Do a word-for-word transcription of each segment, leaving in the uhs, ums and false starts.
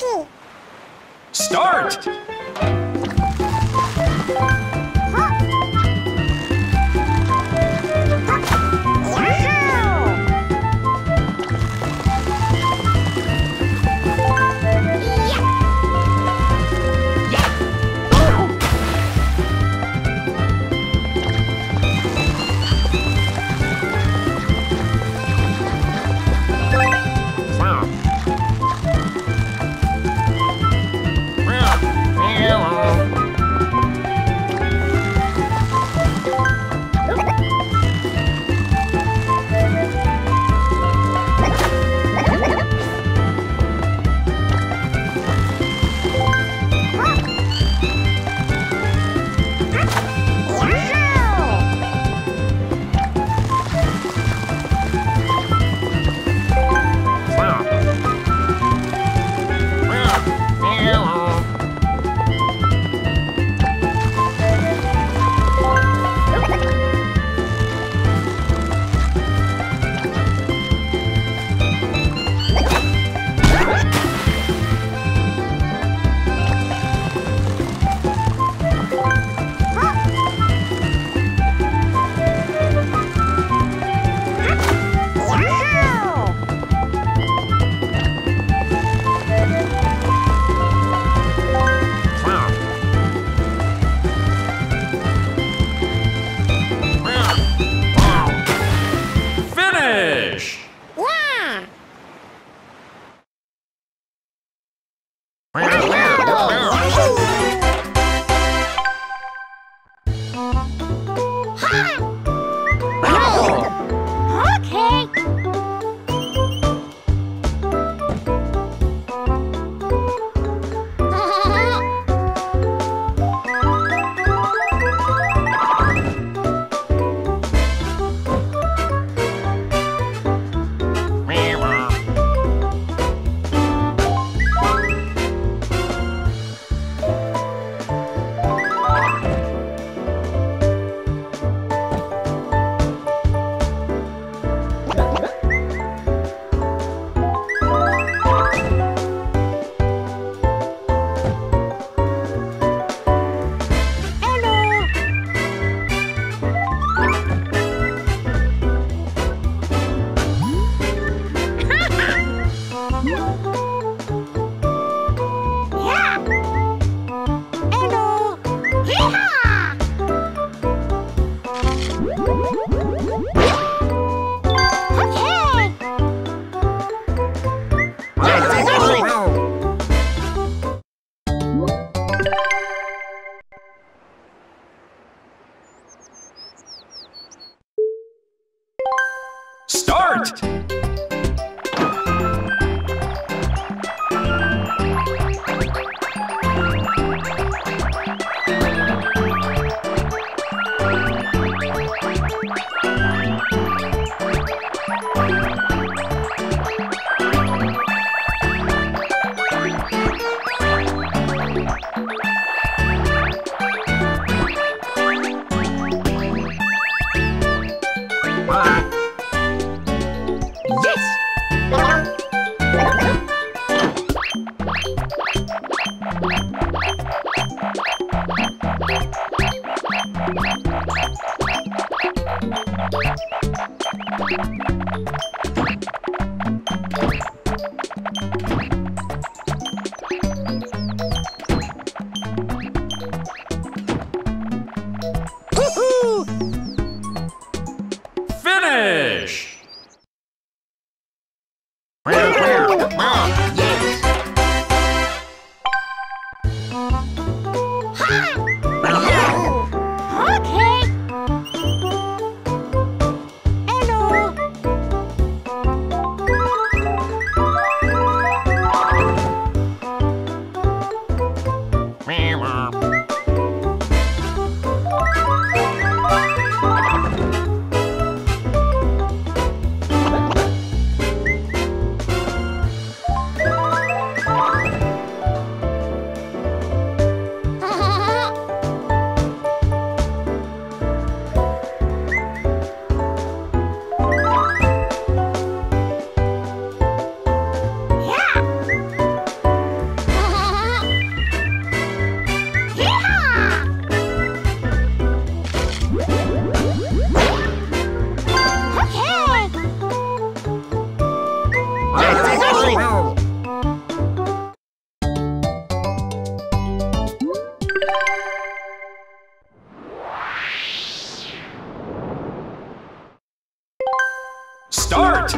Yoshi! Start! Meow. start!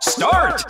Start!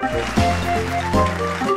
Bye.